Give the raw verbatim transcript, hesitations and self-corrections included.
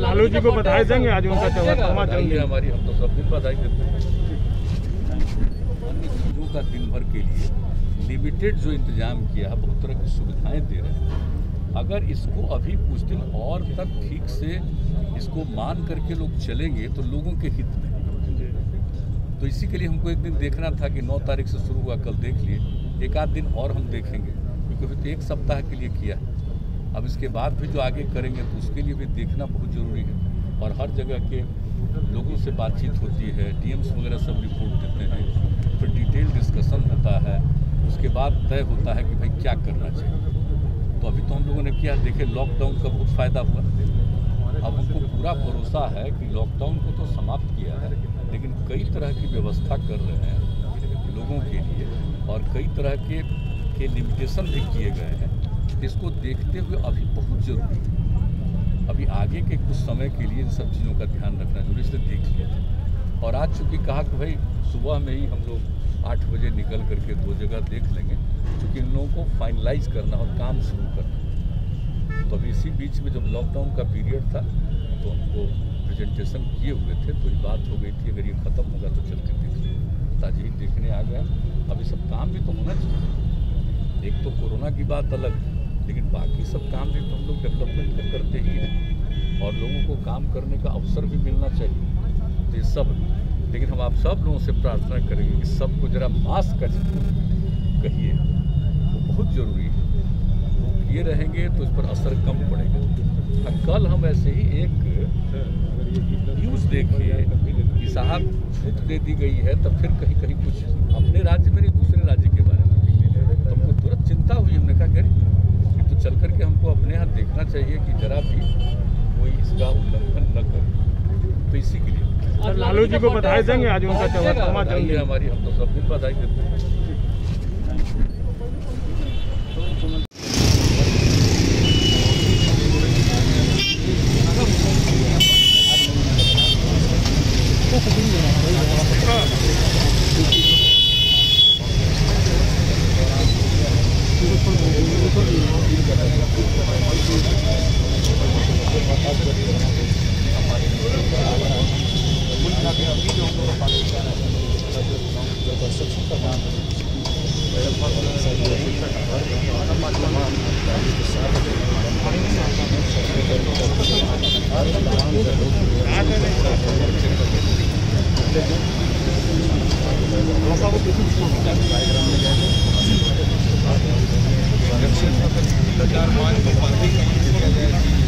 लालू जी को बधाई देंगे, आज उनका चौथा जन्मदिन। हमारी हम तो सब दिन बधाई देते हैं। जो का दिन भर के लिए लिमिटेड जो इंतजाम किया है, बहुत तरह की सुविधाएं दे रहे हैं। अगर इसको अभी कुछ दिन और तक ठीक से इसको मान करके लोग चलेंगे तो लोगों के हित में, तो इसी के लिए हमको एक दिन देखना था कि नौ तारीख से शुरू हुआ, कल देख लिए, एक आध दिन और हम देखेंगे क्योंकि अभी तो एक सप्ताह के लिए किया है। अब इसके बाद भी जो आगे करेंगे तो उसके लिए भी देखना बहुत ज़रूरी है। और हर जगह के लोगों से बातचीत होती है, डीएम्स वगैरह सब रिपोर्ट देते हैं, फिर डिटेल डिस्कशन होता है, उसके बाद तय होता है कि भाई क्या करना चाहिए। तो अभी तो हम लोगों ने किया, देखे लॉकडाउन का बहुत फ़ायदा हुआ। अब हमको पूरा भरोसा है कि लॉकडाउन को तो समाप्त किया है, लेकिन कई तरह की व्यवस्था कर रहे हैं लोगों के लिए और कई तरह के, के लिमिटेशन भी किए गए हैं। इसको देखते हुए अभी बहुत जरूरी है, अभी आगे के कुछ समय के लिए इन सब चीज़ों का ध्यान रखना जरूरी, इसलिए देख लिया। और आज चूँकि कहा कि भाई सुबह में ही हम लोग आठ बजे निकल करके दो जगह देख लेंगे, क्योंकि इन लोगों को फाइनलाइज करना और काम शुरू करना। तो अभी इसी बीच में जब लॉकडाउन का पीरियड था तो हमको प्रेजेंटेशन किए हुए थे, तो ये बात हो गई थी अगर ये ख़त्म होगा तो चल के देख लें, ताजी देखने आ गए। अभी सब काम भी तो होना चाहिए, एक तो कोरोना की बात अलग, लेकिन बाकी सब काम भी तो हम लोग डेवलपमेंट का करते ही हैं और लोगों को काम करने का अवसर भी मिलना चाहिए। तो ये सब, लेकिन हम आप सब लोगों से प्रार्थना करेंगे कि सबको जरा मास्क का कहिए, वो बहुत ज़रूरी है। वो किए रहेंगे तो इस पर असर कम पड़ेगा। कल हम ऐसे ही एक न्यूज़ देखिए कि साहब छूट दे दी गई है, तब फिर कहीं कहीं कुछ अपने राज्य में नहीं दूसरे राज्य के बारे में तो हमको तुरंत चिंता हुई। हमने कहा करें चल करके हमको अपने यहाँ देखना चाहिए कि जरा भी कोई इसका उल्लंघन न करे, तो इसी के लिए। लालू जी को बधाई देंगे, आज उनका चौथा जन्मदिन। हमारी हम तो सब दिन बधाई देते हैं। सरकार मान को पार्टी